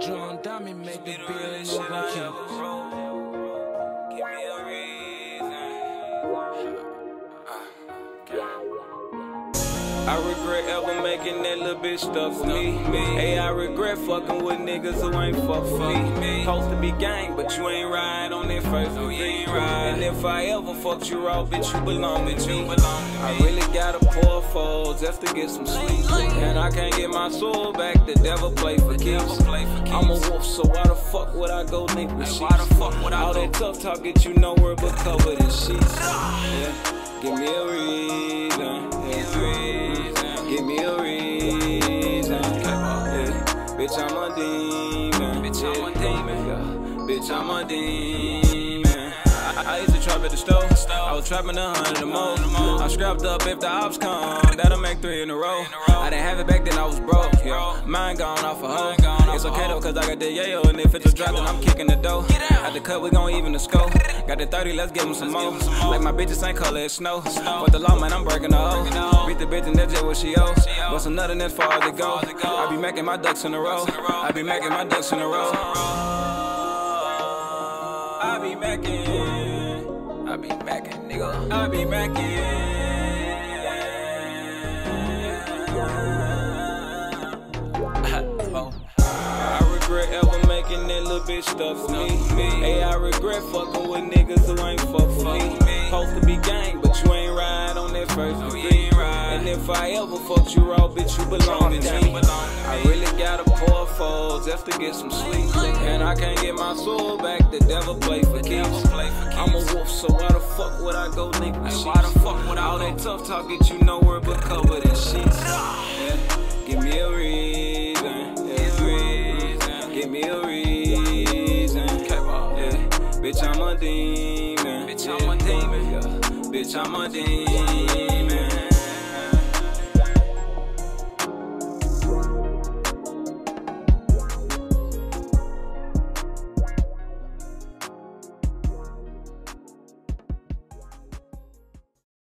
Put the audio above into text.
John Dummy make the beer no road. Give me a reason. I regret ever making that little bitch stuff with me. Hey, I regret fucking with niggas who ain't fuck for me. Supposed to be gang, but you ain't ride on that first beat. And if I ever fucked you raw, bitch, you belong with me. I really gotta pour folds just to get some sleep. And I can't get my soul back, the devil play for keeps. I'm a wolf, so why the fuck would I go link with sheep? All that tough talk get you nowhere but covered in sheets. Yeah, give me a reason. Give me a reason, yeah. Bitch, I'm a demon. Bitch, I'm a demon, yeah. Bitch, I'm a demon. I used to trap at the store. I was trapping 100 the most. I scrapped up if the ops come. That'll make 3 in a row. I didn't have it back then, I was broke, yeah. Mine gone off a hoe. It's okay though, cause I got the yayo. And if it's a drop, then I'm kicking the dough. At the cut, we gon' even the scope. Got the 30, let's give them some more. Like my bitches ain't color, it's snow. But the law, man, I'm breaking the hoe. Beat the bitch and that's just what she owes. Bust another and as far as it go. I be making my ducks in a row. I be making my ducks in a row. I be macking. I be macking, nigga. I be macking. That little bitch stuff me. Hey, I regret fucking with niggas who ain't fuck for me. Supposed to be gang, but you ain't ride on that first beat. And if I ever fucked you raw, bitch, you belong to me. I really gotta pour folds just to get some sleep. And I can't get my soul back, the devil play for keeps. I'm a wolf, so why the fuck would I go link with sheep? All that tough talk get you nowhere but covered in sheets. Yeah, give me a reason. Give me a reason, yeah. Bitch, I'm a demon. Bitch, I'm a demon. Yeah. Bitch, I'm a demon.